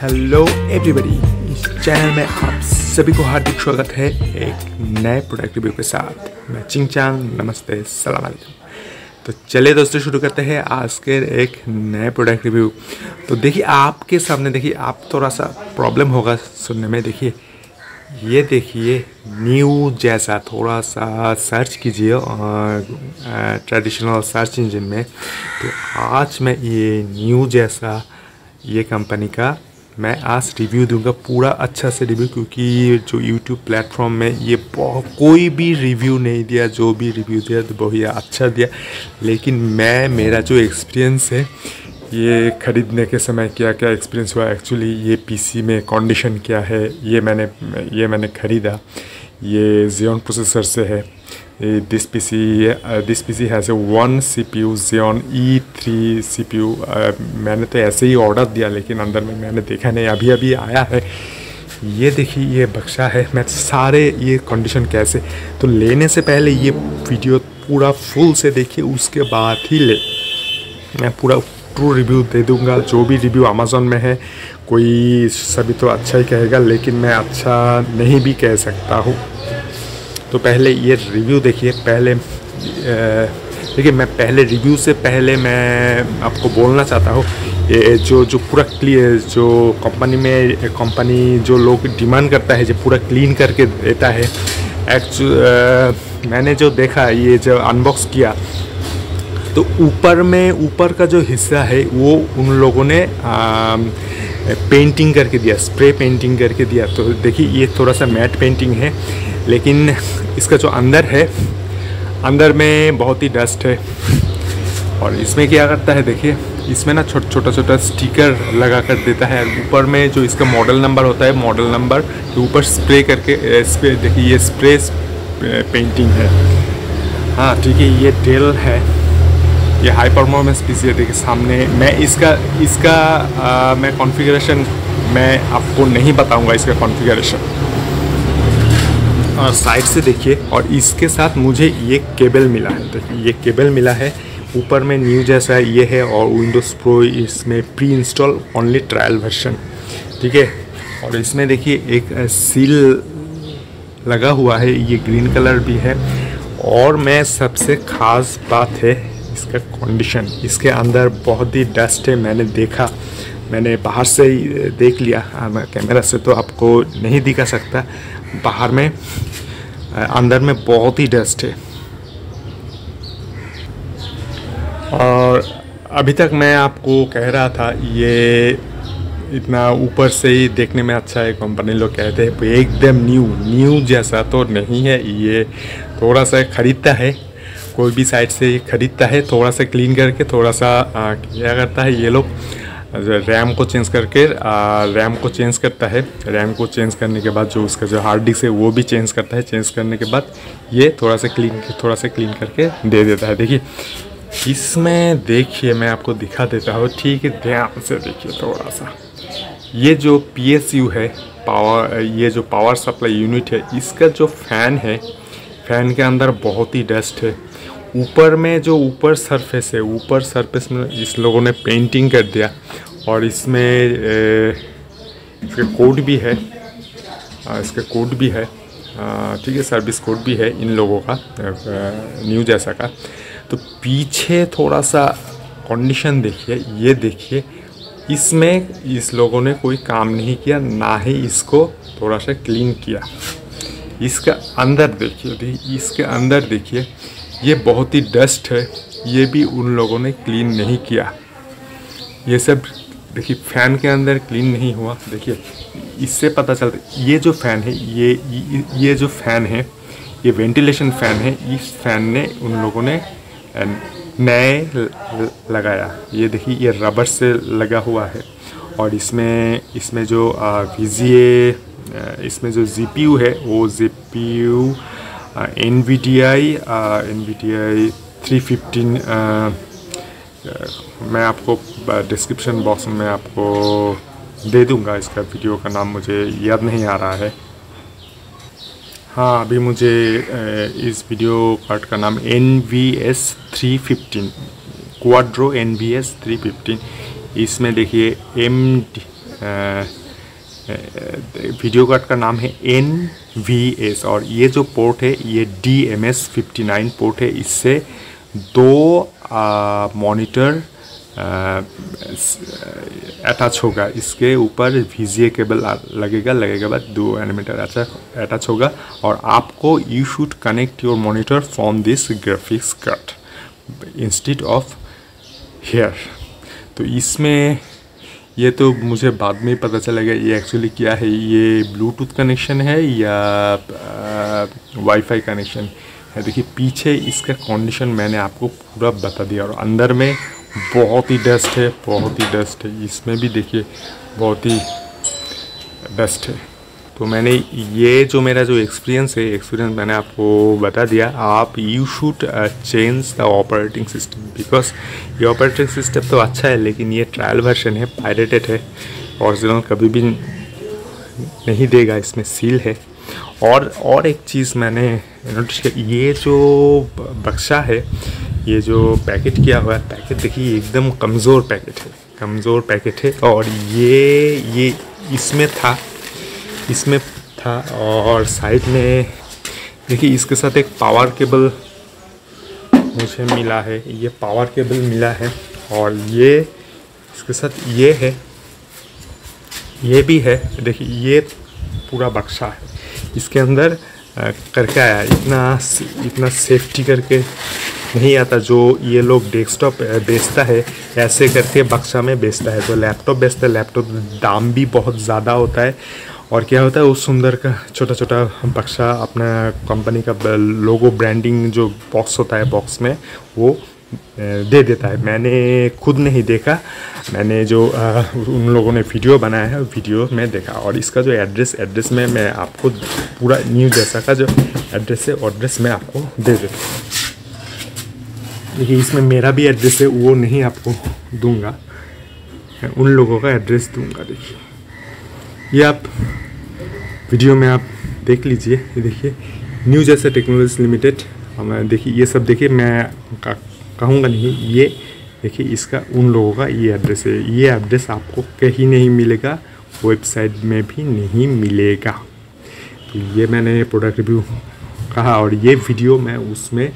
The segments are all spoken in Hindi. हेलो एवरीबॉडी, इस चैनल में आप सभी को हार्दिक स्वागत है एक नए प्रोडक्ट रिव्यू के साथ। मैं चिंग चांग, नमस्ते, सलाम अलैकुम। तो चलिए दोस्तों शुरू करते हैं आज के एक नए प्रोडक्ट रिव्यू। तो देखिए आपके सामने, देखिए आप थोड़ा सा प्रॉब्लम होगा सुनने में। देखिए ये देखिए न्यूज़ासा, थोड़ा सा सर्च कीजिए ट्रेडिशनल सर्च इंजन में। तो आज मैं ये न्यूज़ासा ये कंपनी का मैं आज रिव्यू दूंगा, पूरा अच्छा से रिव्यू, क्योंकि जो YouTube प्लेटफॉर्म में ये कोई भी रिव्यू नहीं दिया, जो भी रिव्यू दिया तो बहुत अच्छा दिया। लेकिन मेरा जो एक्सपीरियंस है ये ख़रीदने के समय क्या क्या एक्सपीरियंस हुआ, एक्चुअली ये पीसी में कंडीशन क्या है, ये मैंने ख़रीदा, ये Xeon प्रोसेसर से है। This PC has a 1 CPU Xeon E3 CPU। मैंने तो ऐसे ही ऑर्डर दिया, लेकिन अंदर में मैंने देखा नहीं, अभी अभी आया है। ये देखिए ये बक्सा है, मैं सारे ये कंडीशन कैसे, तो लेने से पहले ये वीडियो पूरा फुल से देखिए, उसके बाद ही मैं पूरा ट्रू रिव्यू दे दूंगा। जो भी रिव्यू अमेज़न में है कोई सभी तो अच्छा ही कहेगा, लेकिन मैं अच्छा नहीं भी कह सकता हूँ। तो पहले ये रिव्यू देखिए। मैं पहले रिव्यू से पहले मैं आपको बोलना चाहता हूँ, ये जो पूरा क्लियर, जो कंपनी जो लोग डिमांड करता है, जो पूरा क्लीन करके देता है, एक्चुअली मैंने जो देखा, ये जो अनबॉक्स किया तो ऊपर का जो हिस्सा है वो उन लोगों ने पेंटिंग करके दिया, स्प्रे पेंटिंग करके दिया। तो देखिए ये थोड़ा सा मैट पेंटिंग है, लेकिन इसका जो अंदर है, अंदर में बहुत ही डस्ट है। और इसमें क्या करता है देखिए, इसमें ना छोटा स्टिकर लगा कर देता है, ऊपर में जो इसका मॉडल नंबर होता है, मॉडल नंबर के ऊपर स्प्रे करके देखिए ये स्प्रे पेंटिंग है। हाँ ठीक है, ये डेल है, ये हाई परफॉर्मेंस पीसी है। देखिए सामने मैं इसका कॉन्फ़िगरेशन मैं आपको नहीं बताऊंगा, इसका कॉन्फ़िगरेशन। और साइड से देखिए, और इसके साथ मुझे ये केबल मिला है, देखिए ये केबल मिला है। ऊपर में न्यूज़ासा ये है, और विंडोज़ प्रो इसमें pre install only trial version, ठीक है। और इसमें देखिए एक सील लगा हुआ है, ये ग्रीन कलर भी है। और मैं सबसे ख़ास बात है इसका कंडीशन, इसके अंदर बहुत ही डस्ट है। मैंने बाहर से ही देख लिया, कैमरा से तो आपको नहीं दिखा सकता, बाहर में अंदर में बहुत ही डस्ट है। और अभी तक मैं आपको कह रहा था ये इतना ऊपर से ही देखने में अच्छा है, कंपनी लोग कहते हैं एकदम न्यूज़ासा तो नहीं है, ये थोड़ा सा ख़रीदता है, कोई भी साइड से ये ख़रीदता है, थोड़ा सा क्लीन करके, थोड़ा सा क्या करता है ये लोग, रैम को चेंज करता है। रैम को चेंज करने के बाद जो उसका जो हार्ड डिस्क है वो भी चेंज करता है, चेंज करने के बाद ये थोड़ा सा क्लीन करके दे देता है। देखिए इसमें देखिए मैं आपको दिखा देता हूँ, ठीक है, ध्यान से देखिए थोड़ा सा। ये जो PSU है, पावर, ये जो पावर सप्लाई यूनिट है, इसका जो फ़ैन है, फ़ैन के अंदर बहुत ही डस्ट है। ऊपर में जो ऊपर सरफेस है, ऊपर सरफेस में इस लोगों ने पेंटिंग कर दिया। और इसमें इसका कोड भी है, ठीक है, सर्विस कोड भी है इन लोगों का, न्यूज़ासा का। तो पीछे थोड़ा सा कंडीशन देखिए, ये देखिए इसमें इस लोगों ने कोई काम नहीं किया, ना ही इसको थोड़ा सा क्लीन किया। इसका अंदर देखिए, ये बहुत ही डस्ट है, ये भी उन लोगों ने क्लीन नहीं किया। ये सब देखिए फ़ैन के अंदर क्लीन नहीं हुआ। देखिए इससे पता चलता, ये जो फ़ैन है, ये जो फ़ैन है, ये वेंटिलेशन फ़ैन है, इस फ़ैन ने उन लोगों ने नए लगाया। ये देखिए ये रबर से लगा हुआ है। और इसमें जो VGA, इसमें जो GPU है वो GPU NVIDIA 315, मैं आपको डिस्क्रिप्शन बॉक्स में आपको दे दूंगा, इसका वीडियो का नाम मुझे याद नहीं आ रहा है। हाँ अभी मुझे इस वीडियो कार्ड का नाम NVS 315 Quadro NVS 315। इसमें देखिए वीडियो कार्ड का नाम है NVS और ये जो पोर्ट है ये DMS-59 पोर्ट है। इससे दो मॉनिटर अटैच होगा, इसके ऊपर VGA केबल लगेगा बाद दो एनिमेटर अटैच होगा और आपको you should connect your monitor from this graphics card instead of here. तो इसमें ये तो मुझे बाद में पता चलेगा ये एक्चुअली क्या है, ये ब्लूटूथ कनेक्शन है या वाईफाई कनेक्शन है। देखिए पीछे इसका कंडीशन मैंने आपको पूरा बता दिया और अंदर में बहुत ही डस्ट है, बहुत ही डस्ट है, इसमें भी देखिए बहुत ही डस्ट है। तो मैंने ये जो मेरा जो एक्सपीरियंस मैंने आपको बता दिया। आप you should change the operating system because ये ऑपरेटिंग सिस्टम तो अच्छा है लेकिन ये ट्रायल वर्जन है, पायरेटेड है, ओरिजिनल कभी भी नहीं देगा, इसमें सील है। और एक चीज़ मैंने नोटिस किया, ये जो बक्सा है, ये जो पैकेट किया हुआ है, पैकेट देखिए एकदम कमज़ोर पैकेट है और ये इसमें था और साइड में देखिए इसके साथ एक पावर केबल मुझे मिला है, ये पावर केबल मिला है और ये इसके साथ ये है, ये भी है। देखिए ये पूरा बक्सा है, इसके अंदर करके आया, इतना सेफ्टी करके नहीं आता जो ये लोग डेस्कटॉप बेचता है, ऐसे करके बक्सा में बेचता है। तो लैपटॉप बेचता है, लैपटॉप दाम भी बहुत ज़्यादा होता है और क्या होता है वो सुंदर का छोटा छोटा बक्सा, अपना कंपनी का लोगो ब्रांडिंग जो बॉक्स होता है बॉक्स में वो दे देता है। मैंने खुद नहीं देखा, मैंने जो उन लोगों ने वीडियो बनाया है वीडियो में देखा। और इसका जो एड्रेस में मैं आपको पूरा न्यूज़ासा का जो एड्रेस है एड्रेस मैं आपको दे देता हूँ। देखिए इसमें मेरा भी एड्रेस है, वो नहीं आपको दूंगा, मैं उन लोगों का एड्रेस दूंगा। देखिए ये आप वीडियो में आप देख लीजिए। देखिए न्यूज़ासा टेक्नोलॉजीज लिमिटेड, हमें देखिए ये सब देखिए मैं कहूँगा नहीं, ये देखिए इसका उन लोगों का ये एड्रेस है। ये एड्रेस आपको कहीं नहीं मिलेगा, वेबसाइट में भी नहीं मिलेगा। तो ये मैंने प्रोडक्ट रिव्यू कहा और ये वीडियो मैं उसमें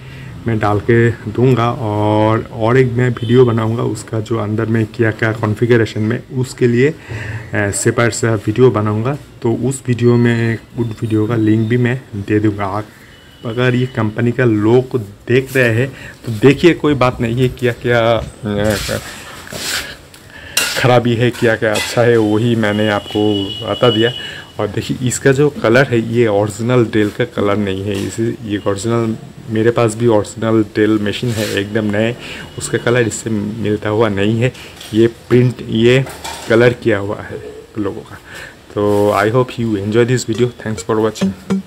मैं डाल के दूंगा और एक मैं वीडियो बनाऊंगा उसका जो अंदर में क्या कॉन्फ़िगरेशन में, उसके लिए सेपरेट सा वीडियो बनाऊंगा। तो उस वीडियो में गुड वीडियो का लिंक भी मैं दे दूँगा। अगर ये कंपनी का लोग देख रहे हैं तो देखिए, कोई बात नहीं है, क्या खराबी है, क्या अच्छा है, वही मैंने आपको बता दिया। और देखिए इसका जो कलर है ये ओरिजिनल डेल का कलर नहीं है, इसे ये ओरिजिनल, मेरे पास भी ओरिजिनल डेल मशीन है एकदम नए, उसका कलर इससे मिलता हुआ नहीं है, ये प्रिंट ये कलर किया हुआ है लोगों का। तो I hope you enjoy this video, thanks for watching.